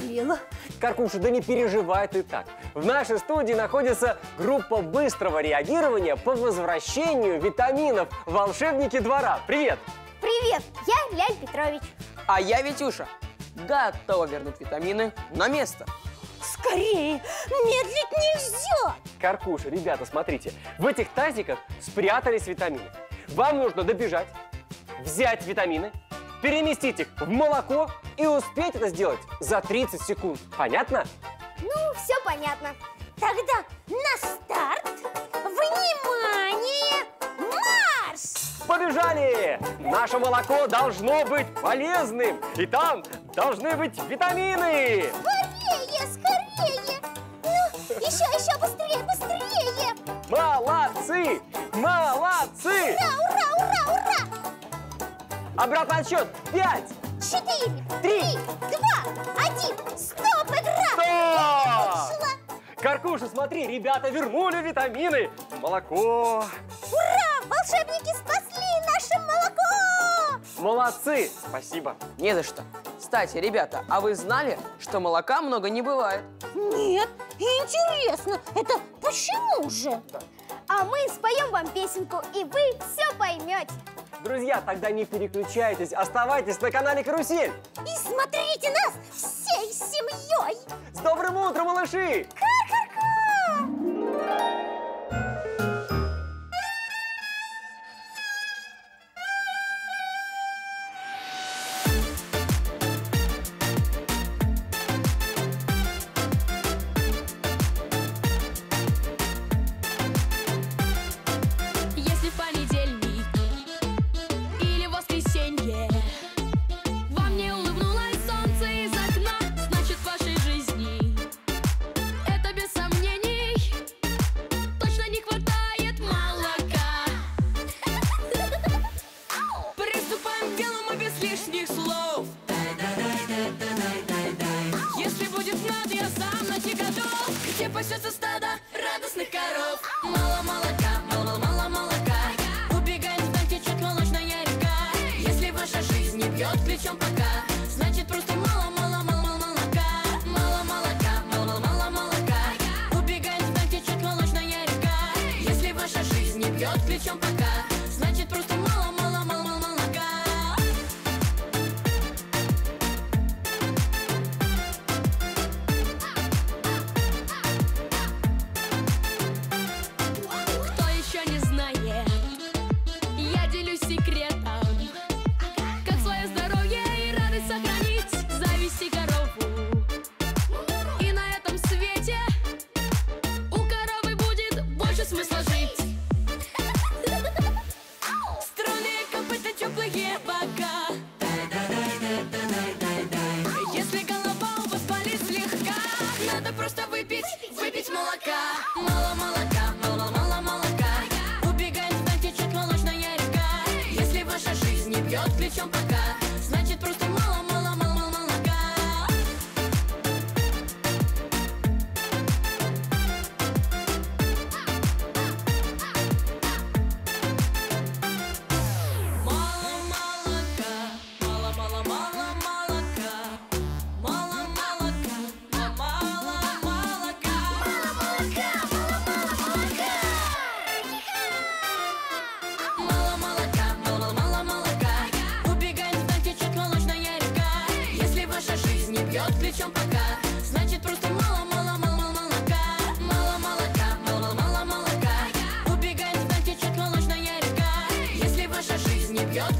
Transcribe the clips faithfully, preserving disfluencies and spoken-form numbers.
заболела. Каркуша, да не переживай ты так. В нашей студии находится группа быстрого реагирования по возвращению витаминов «Волшебники двора». Привет! Привет! Я Ляль Петрович. А я Витюша. Готова вернуть витамины на место. Скорее! Медлить нельзя! Каркуша, ребята, смотрите. В этих тазиках спрятались витамины. Вам нужно добежать, взять витамины, переместить их в молоко и успеть это сделать за тридцать секунд. Понятно? Ну, все понятно. Тогда на старт! Внимание! Марш! Побежали! Наше молоко должно быть полезным. И там должны быть витамины! Скорее, скорее! Ну, еще, еще быстрее, быстрее! Молодцы! Молодцы! Ура, ура, ура, ура! Обратный отсчет. Пять! Четыре! Три! Два! Один! Стоп, игра! Стоп! Каркуша, смотри, ребята вернули витамины. Молоко! Ура! Волшебники спасли наше молоко! Молодцы! Спасибо. Не за что. Кстати, ребята, а вы знали, что молока много не бывает? Нет, интересно, это почему же? Да. А мы споем вам песенку, и вы все поймете. Друзья, тогда не переключайтесь, оставайтесь на канале «Карусель». И смотрите нас всей семьей. С добрым утром, малыши! Кар-кар-кар! Бьет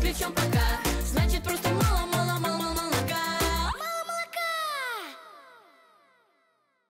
ключом пока.